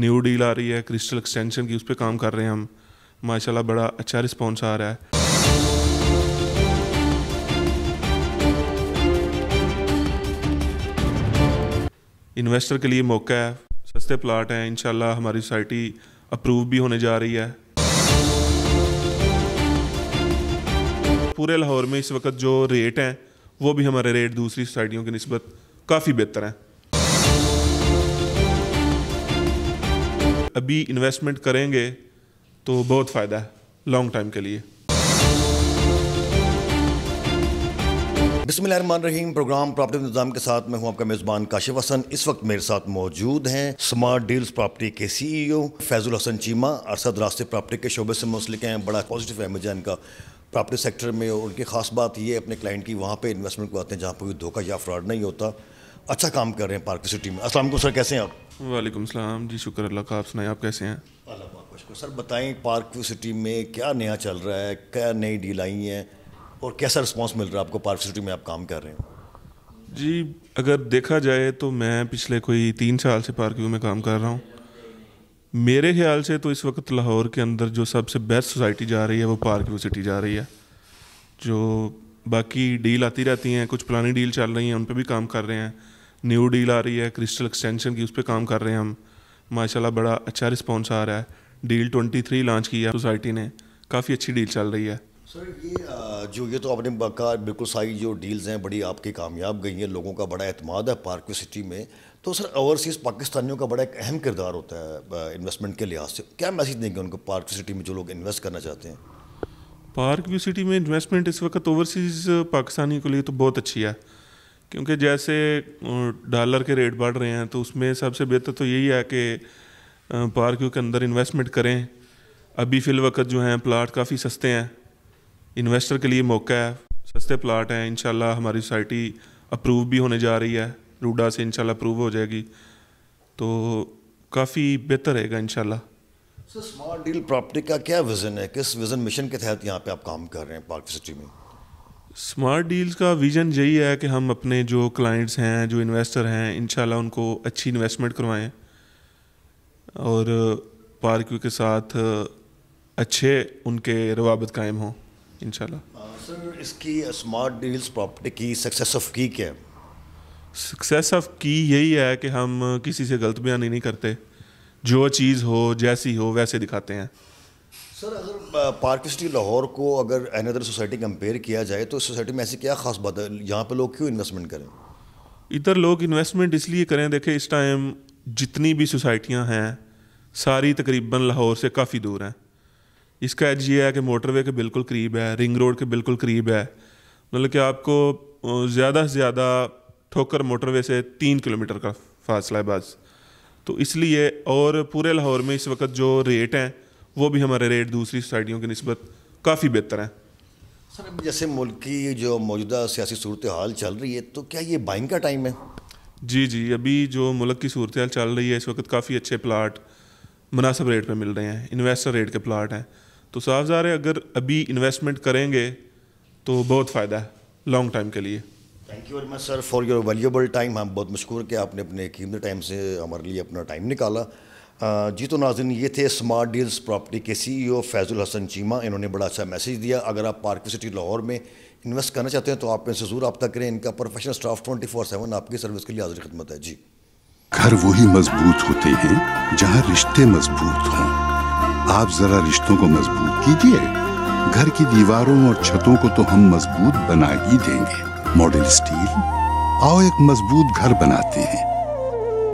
New deal आ रही है crystal extension की, उस पर काम कर रहे हैं हम। माशाल्लाह बड़ा अच्छा रिस्पॉन्स आ रहा है। इन्वेस्टर के लिए मौका है, सस्ते प्लाट हैं, इंशाल्लाह हमारी सोसाइटी अप्रूव भी होने जा रही है। पूरे लाहौर में इस वक्त जो रेट हैं वो भी हमारे रेट दूसरी सोसाइटियों की निस्बत काफ़ी बेहतर हैं। अभी इन्वेस्टमेंट करेंगे तो बहुत फ़ायदा है लॉन्ग टाइम के लिए। बिस्मिल्लाहिर्रहमानिर्रहीम। प्रोग्राम प्रॉपर्टी निज़ाम के साथ मैं हूं आपका मेज़बान काशिफ हसन। इस वक्त मेरे साथ मौजूद हैं स्मार्ट डील्स प्रॉपर्टी के CEO फैज़ुल हसन चीमा। अरसा दराज़ प्रॉपर्टी के शोबे से मुंसलिक हैं, बड़ा पॉजिटिव है मुझे इनका प्रॉपर्टी सेक्टर में। और उनकी ख़ास बात ये अपने क्लाइंट की वहाँ पे इन्वेस्टमेंट करवाते हैं जहाँ पर कोई धोखा या फ्रॉड नहीं होता। अच्छा काम कर रहे हैं पार्क सिटी में। अस्सलाम वालेकुम सर, कैसे हैं आप? वालेकुम सलाम जी, शुक्र अल्लाह का। आप सुनाएं, आप कैसे हैं? अल्लाह पाक को सर। बताएं पार्क सिटी में क्या नया चल रहा है, क्या नई डील आई हैं और कैसा रिस्पॉन्स मिल रहा है आपको पार्क सिटी में आप काम कर रहे हैं? जी अगर देखा जाए तो मैं पिछले कोई 3 साल से पार्क व्यू में काम कर रहा हूँ। मेरे ख्याल से तो इस वक्त लाहौर के अंदर जो सबसे बेस्ट सोसाइटी जा रही है वो पार्क व्यू सिटी जा रही है। जो बाकी डील आती रहती हैं, कुछ पुरानी डील चल रही हैं उन पर भी काम कर रहे हैं, न्यू डील आ रही है क्रिस्टल एक्सटेंशन की, उस पर काम कर रहे हैं हम। माशाल्लाह बड़ा अच्छा रिस्पॉन्स आ रहा है। डील 23 लॉन्च किया सोसाइटी ने, काफ़ी अच्छी डील चल रही है। सर ये तो आपने बकार बिल्कुल सारी जो डील्स हैं बड़ी आपकी कामयाब गई हैं, लोगों का बड़ा एतमाद है पार्क व्यू सिटी में। तो सर ओवरसीज़ पाकिस्तानियों का बड़ा एक अहम किरदार होता है इन्वेस्टमेंट के लिहाज से, क्या मैसेज देंगे उनको पार्क व्यू सिटी में जो लोग इन्वेस्ट करना चाहते हैं? पार्क व्यू सिटी में इन्वेस्टमेंट इस वक्त ओवरसीज़ पाकिस्तानी के लिए तो बहुत अच्छी है, क्योंकि जैसे डॉलर के रेट बढ़ रहे हैं तो उसमें सबसे बेहतर तो यही है कि पार्क व्यू के अंदर इन्वेस्टमेंट करें। अभी फ़िल वक्त जो हैं प्लाट काफ़ी सस्ते हैं, इन्वेस्टर के लिए मौका है, सस्ते प्लाट हैं, इंशाल्लाह हमारी सोसाइटी अप्रूव भी होने जा रही है, रूडा से इंशाल्लाह अप्रूव हो जाएगी, तो काफ़ी बेहतर रहेगा इंशाल्लाह। सर स्मार्ट डील प्रॉपर्टी का क्या विज़न है, किस विज़न मिशन के तहत यहाँ पे आप काम कर रहे हैं पार्क सिटी में? स्मार्ट डील्स का विज़न यही है कि हम अपने जो क्लाइंट्स हैं, जो इन्वेस्टर हैं, इंशाल्लाह उनको अच्छी इन्वेस्टमेंट करवाएँ और पार्क के साथ अच्छे उनके रवाबत कायम हों इंशाल्लाह। सर इसकी स्मार्ट डील्स प्रॉपर्टी की सक्सेस ऑफ की क्या है? सक्सेस ऑफ की यही है कि हम किसी से गलत बयानी नहीं करते, जो चीज़ हो जैसी हो वैसे दिखाते हैं। सर अगर पार्क सिटी लाहौर को अगर अनदर सोसाइटी कंपेयर किया जाए तो सोसाइटी में ऐसी क्या ख़ास बात है, यहाँ पे लोग क्यों इन्वेस्टमेंट करें? इधर लोग इन्वेस्टमेंट इसलिए करें, देखें इस टाइम जितनी भी सोसाइटियाँ हैं सारी तकरीबन लाहौर से काफ़ी दूर हैं। इसका एज ये है कि मोटरवे के बिल्कुल करीब है, रिंग रोड के बिल्कुल करीब है, मतलब कि आपको ज़्यादा से ज़्यादा ठोकर मोटरवे से 3 किलोमीटर का फासला है बस। तो इसलिए और पूरे लाहौर में इस वक्त जो रेट हैं वो भी हमारे रेट दूसरी सोसाइटियों की निस्बत काफ़ी बेहतर हैं। सर जैसे मुल्क की जो मौजूदा सियासी सूरत हाल चल रही है तो क्या ये बाइंग का टाइम है? जी जी, अभी जो मुल्क की सूरत हाल चल रही है इस वक्त काफ़ी अच्छे प्लाट मुनासिब रेट पर मिल रहे हैं, इन्वेस्टर रेट के प्लाट हैं, तो साफ ज़ाहिर है अगर अभी इन्वेस्टमेंट करेंगे तो बहुत फ़ायदा है लॉन्ग टाइम के लिए। Thank you very much sir for your valuable time. हम बहुत मशकूर कि आपने अपने कीमती टाइम से हमारे लिए अपना टाइम निकाला। जी तो नाज़रीन, ये थे स्मार्ट डील्स प्रॉपर्टी के CEO फैज़ुल हसन चीमा। इन्होंने बड़ा अच्छा मैसेज दिया। अगर आप पार्क सिटी लाहौर में इन्वेस्ट करना चाहते हैं तो आप इनसे ज़रूर रब्ता करें। इनका प्रोफेशनल स्टाफ 24/7 आपकी सर्विस के लिए हाजिर खिदमत है। जी घर वही मजबूत होते हैं जहाँ रिश्ते मजबूत हों। आप ज़रा रिश्तों को मजबूत कीजिए। घर की दीवारों और छतों को तो हम मजबूत बना ही देंगे। मॉडल स्टील, आओ एक मजबूत घर बनाते हैं।